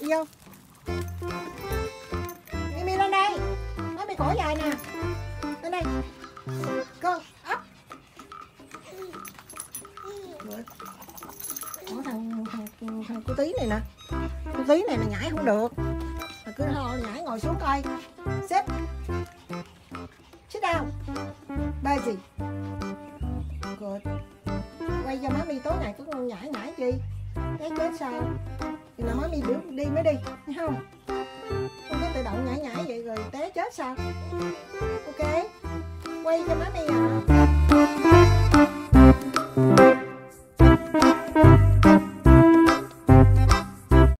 Vô. Mimi lên đây. Nó bị cổ dài nè. Lên đây. Go up. Ủa, thằng cô tí này nè. Cô tí này là nhảy không được. Mà cứ ho nhảy ngồi xuống coi. Sit. Sit down. Baby. Good. Quay cho má mi tối ngày cứ nhảy chi. Cái chết sao? Thì là mới đi biểu đi mới đi, thấy không? Không có tự động nhảy vậy rồi té chết sao? Ok.